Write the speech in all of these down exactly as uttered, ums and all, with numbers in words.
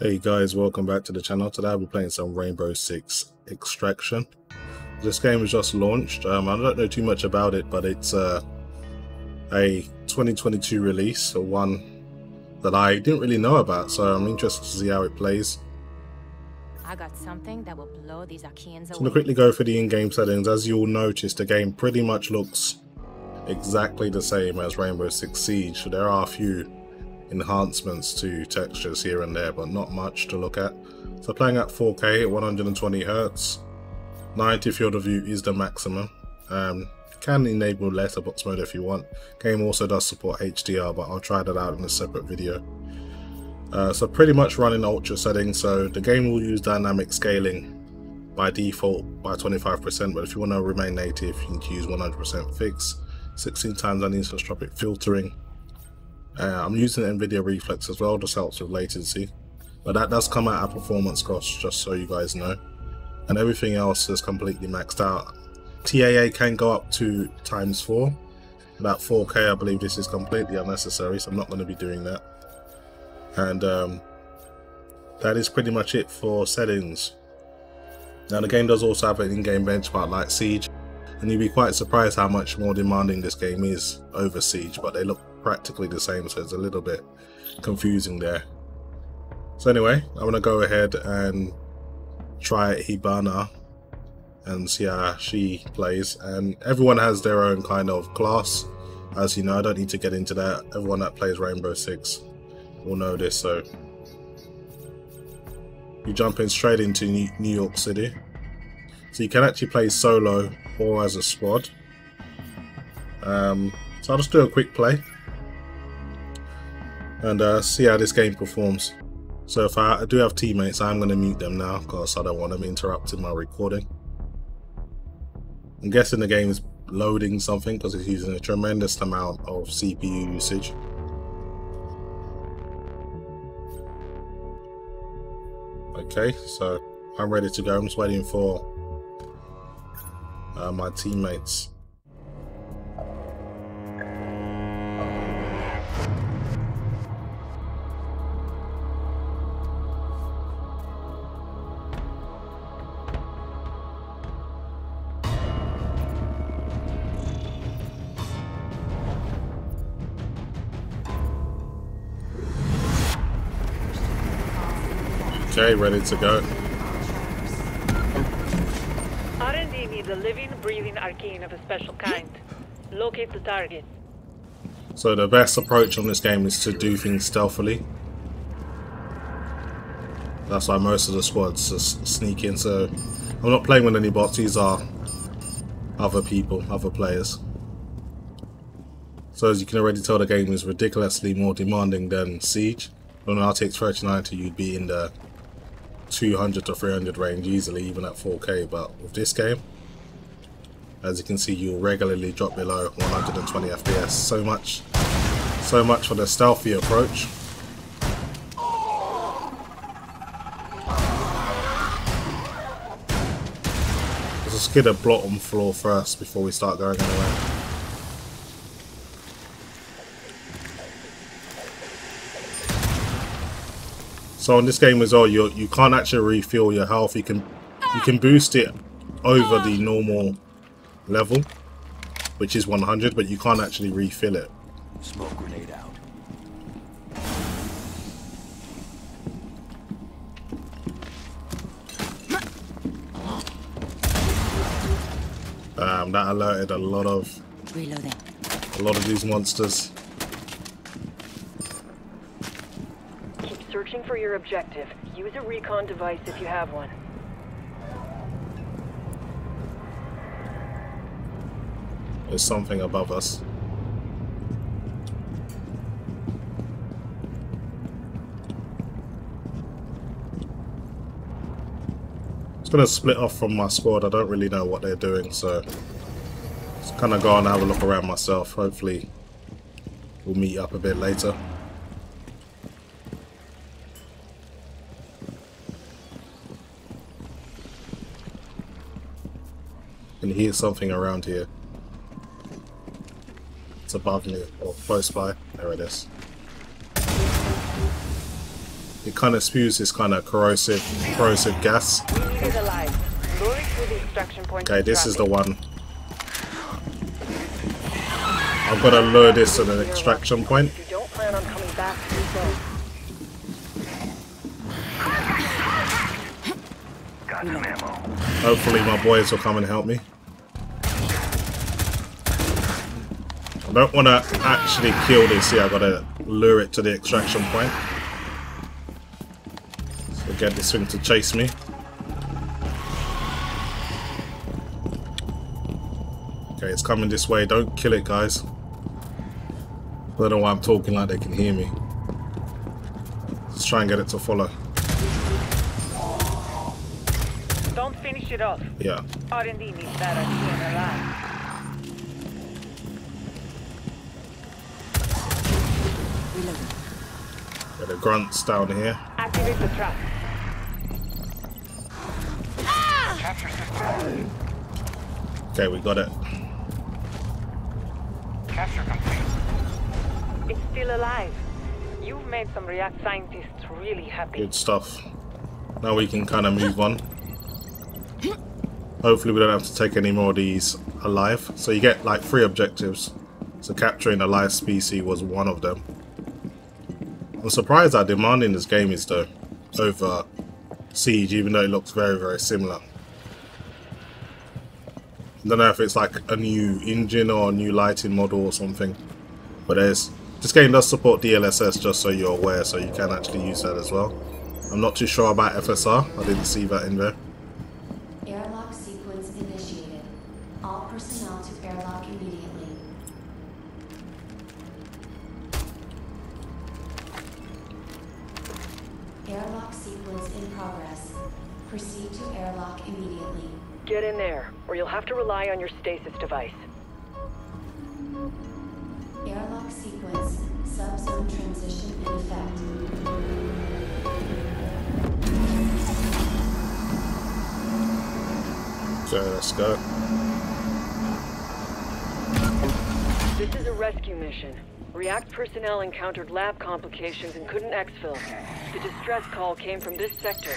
Hey guys, welcome back to the channel. Today I'll be playing some Rainbow Six Extraction. This game was just launched. Um, I don't know too much about it, but it's uh, a twenty twenty-two release, one that I didn't really know about, so I'm interested to see how it plays. I got something that will blow these Archaeans away. I'm going to quickly go for the in-game settings. As you'll notice, the game pretty much looks exactly the same as Rainbow Six Siege. There are a few enhancements to textures here and there, but not much to look at. So playing at four K, one hundred twenty hertz, ninety field of view is the maximum. Um, can enable letterbox mode if you want. Game also does support H D R, but I'll try that out in a separate video. Uh, so pretty much running ultra settings, so the game will use dynamic scaling by default by twenty-five percent, but if you want to remain native you need to use one hundred percent fix, sixteen times anisotropic filtering. uh, I'm using Nvidia Reflex as well, just helps with latency, but that does come at a performance cost, just so you guys know. And everything else is completely maxed out. T A A can go up to times four, but at four K I believe this is completely unnecessary, so I'm not going to be doing that. And um, that is pretty much it for settings. Now the game does also have an in-game benchmark like Siege, and you'll be quite surprised how much more demanding this game is over Siege, but they look practically the same, so it's a little bit confusing there. So anyway, I'm going to go ahead and try Hibana and see how she plays. And everyone has their own kind of class, as you know. I don't need to get into that. Everyone that plays Rainbow Six will know this. So you jump in straight into New York City, so you can actually play solo or as a squad. Um, so I'll just do a quick play and uh, see how this game performs. So if I do have teammates, I'm going to mute them now because I don't want them interrupting my recording. I'm guessing the game is loading something because it's using a tremendous amount of C P U usage. Okay, so I'm ready to go. I'm just waiting for uh, my teammates. Okay, ready to go. R and D needs a living, breathing Archaean of a special kind. Locate the target. So the best approach on this game is to do things stealthily. That's why most of the squads just sneak in. So I'm not playing with any bots. These are other people, other players. So as you can already tell, the game is ridiculously more demanding than Siege. On an R T X thirty ninety, you'd be in the two hundred to three hundred range easily, even at four K, but with this game, as you can see, you'll regularly drop below one hundred twenty F P S. So much, so much for the stealthy approach. Let's just get a blot on floor first before we start going anywhere. So in this game as well, you you can't actually refuel your health. You can you can boost it over the normal level, which is one hundred, but you can't actually refill it. Smoke grenade out. Um, that alerted a lot of Reloading. a lot of these monsters. Searching for your objective. Use a recon device if you have one. There's something above us. It's gonna split off from my squad. I don't really know what they're doing, so just kind of go and have a look around myself. Hopefully we'll meet up a bit later. Can hear something around here. It's above me or close by. There it is. It kind of spews this kind of corrosive, corrosive gas. Okay, this is the one. I've got to lure this to the extraction point. Hopefully my boys will come and help me. I don't want to actually kill this here. I've got to lure it to the extraction point. So get this thing to chase me. Okay, it's coming this way. Don't kill it, guys. I don't know why I'm talking like they can hear me. Let's try and get it to follow. Don't finish it off. Yeah. R and D needs better than alive. Got the grunts down here. Activate the trap. Ah! Okay, we got it. Capture complete. It's still alive. You've made some React scientists really happy. Good stuff. Now we can kind of move on. Hopefully we don't have to take any more of these alive. So you get like three objectives. So capturing a live species was one of them. I'm surprised how demanding this game is though, over Siege, even though it looks very, very similar. I don't know if it's like a new engine or a new lighting model or something. But there's, this game does support D L S S, just so you're aware, so you can actually use that as well. I'm not too sure about F S R, I didn't see that in there. Proceed to airlock immediately. Get in there, or you'll have to rely on your stasis device. Airlock sequence, subzone transition in effect. So let's go. This is a rescue mission. React personnel encountered lab complications and couldn't exfil. The distress call came from this sector.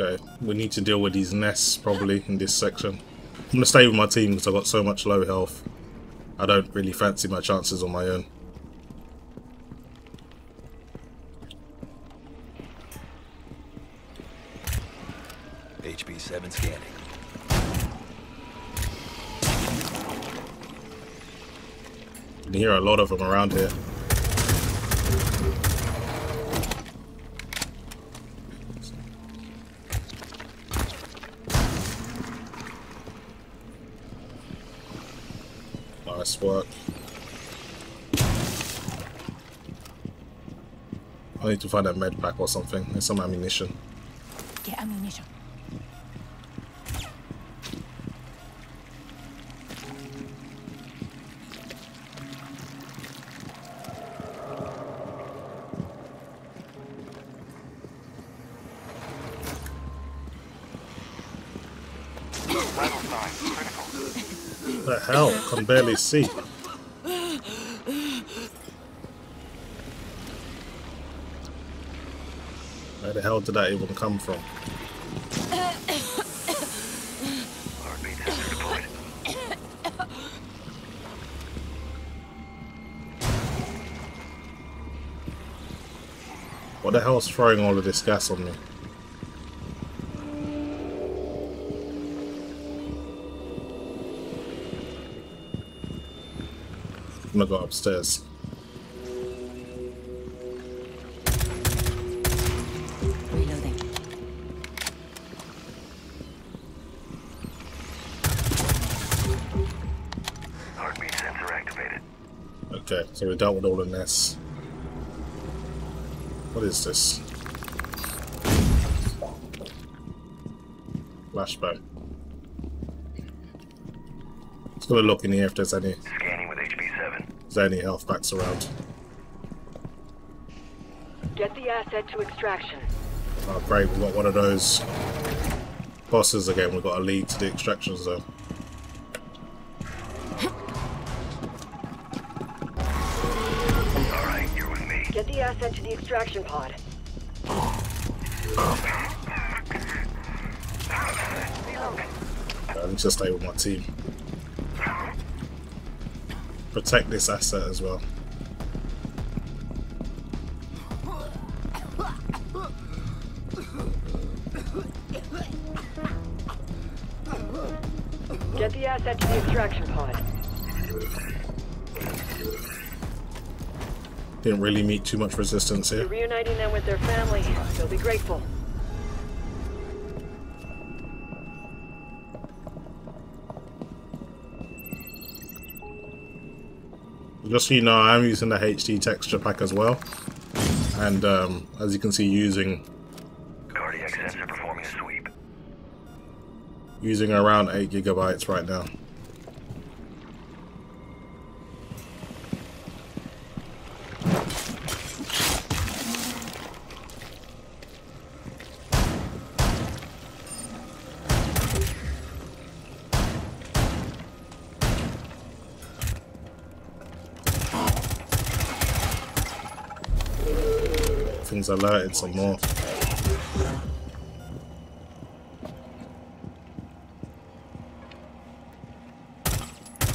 Okay, we need to deal with these nests probably in this section. I'm going to stay with my team because I've got so much low health. I don't really fancy my chances on my own. H B seven scanning. You can hear a lot of them around here. Nice work. I need to find a med pack or something. There's some ammunition. Get ammunition. What the hell? I can barely see. Where the hell did that even come from? What the hell is throwing all of this gas on me? I'm gonna go upstairs. Reloading. Heartbeat sensor activated. Okay, so we dealt with all the nests. What is this? Flashbang. Let's go look in here if there's any. Is there any health packs around? Get the asset to extraction. Oh great, we've got one of those bosses again. We've got a lead to the extraction zone. the asset to the extraction pod. I need to stay with my team. Protect this asset as well. Get the asset to the extraction pod. Didn't really meet too much resistance here. You're reuniting them with their family. They'll be grateful. Just so you know, I'm using the H D Texture Pack as well, and um, as you can see, using cardiac sensor performing sweep, using around eight gigabytes right now. Alerted some more.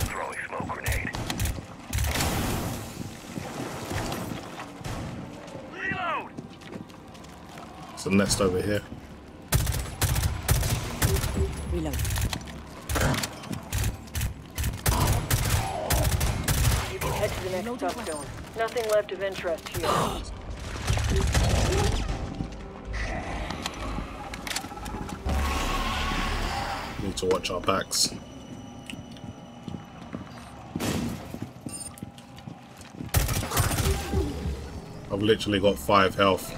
Throwing smoke grenade. Reload. It's a nest over here. Reload. You can head to the next top zone. Nothing left of interest here. Need to watch our backs. I've literally got five health.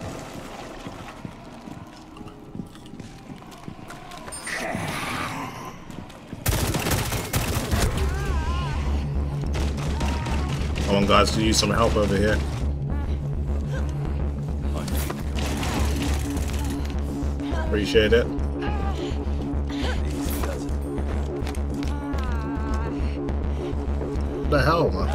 Come on guys, we need some help over here. Appreciate it. What the hell, man?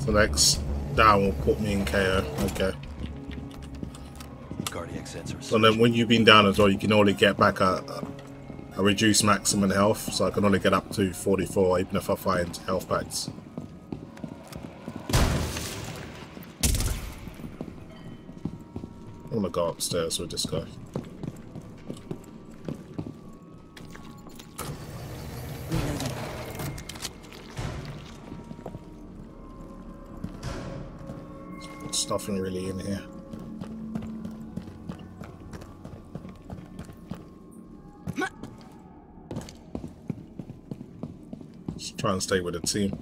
So next down will put me in K O. Okay. Cardiac sensors. So then, when you've been down as well, you can only get back a, a reduced maximum health. So I can only get up to forty-four, even if I find health packs. I'm gonna go upstairs with this guy. There's nothing really in here. Just try and stay with the team.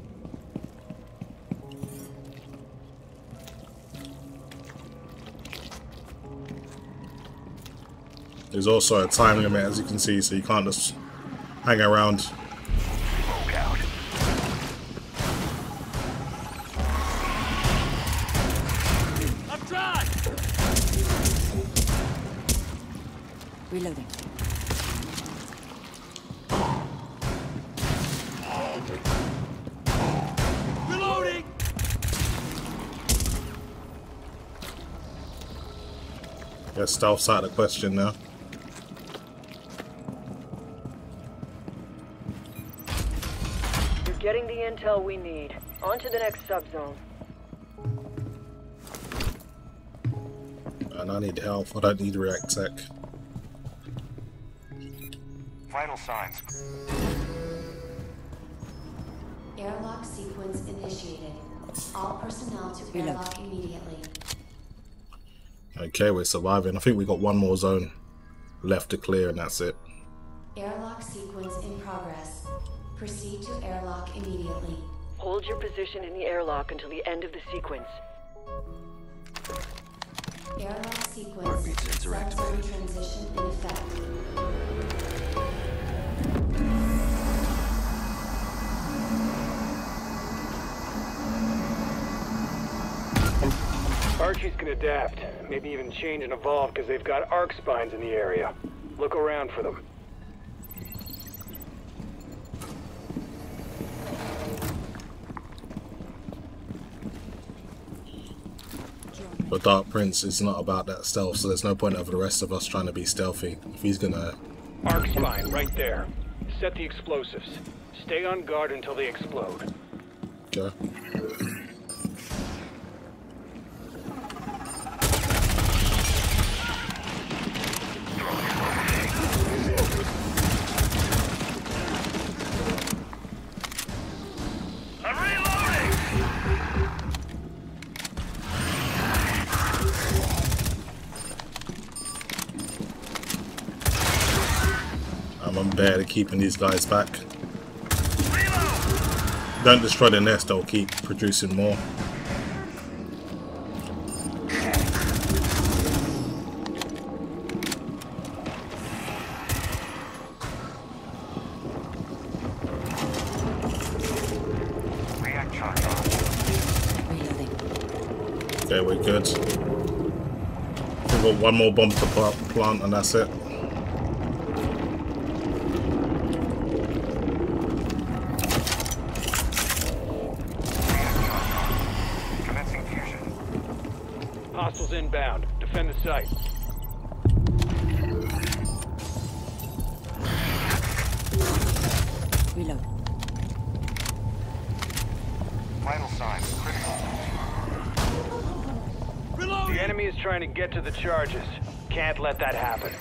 There's also a time limit, as you can see, so you can't just hang around. Smoke out. I'm done. Reloading. Reloading. Yeah, stealth's out of the question now. Getting the intel we need. On to the next subzone. And I need health. I don't need react tech. Vital signs. Airlock sequence initiated. All personnel to airlock immediately. Okay, we're surviving. I think we got one more zone left to clear, and that's it. Airlock sequence in progress. Proceed to airlock immediately. Hold your position in the airlock until the end of the sequence. Airlock sequence. Heartbeat sensor activated. Transition in effect. Archie's can adapt, maybe even change and evolve because they've got arc spines in the area. Look around for them. But Dark Prince is not about that stealth, so there's no point of the rest of us trying to be stealthy. If he's gonna... Arc spine, right there. Set the explosives. Stay on guard until they explode. Okay. They're keeping these guys back. Reload. Don't destroy the nest, they'll keep producing more. Okay, we're good. We've got one more bomb to plant and that's it. Inbound. Defend the site. Reload. Vital sign. Critical. Reload. The enemy is trying to get to the charges. Can't let that happen.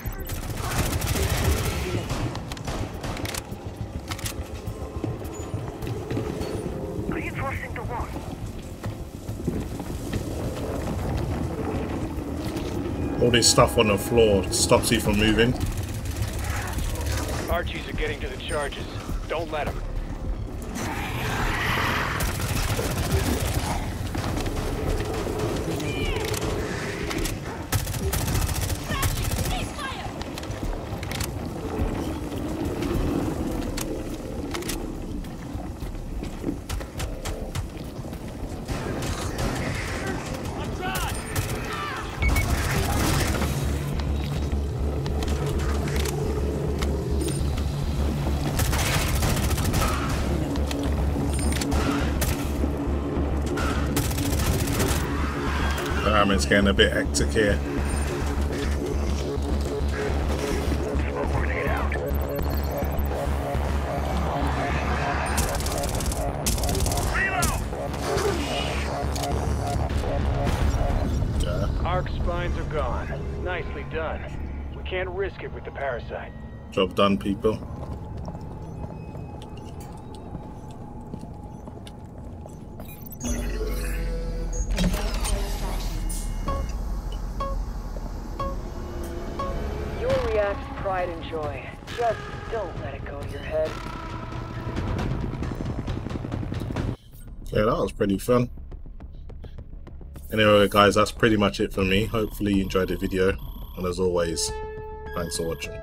Reinforcing the wall. All this stuff on the floor stops you from moving. Archies are getting to the charges. Don't let them. It's getting a bit hectic here. Yeah. Arc spines are gone. Nicely done. We can't risk it with the parasite. Job done, people. Pride and joy. Just don't let it go to your head. Yeah, that was pretty fun. Anyway, guys, that's pretty much it for me. Hopefully you enjoyed the video. And as always, thanks for watching.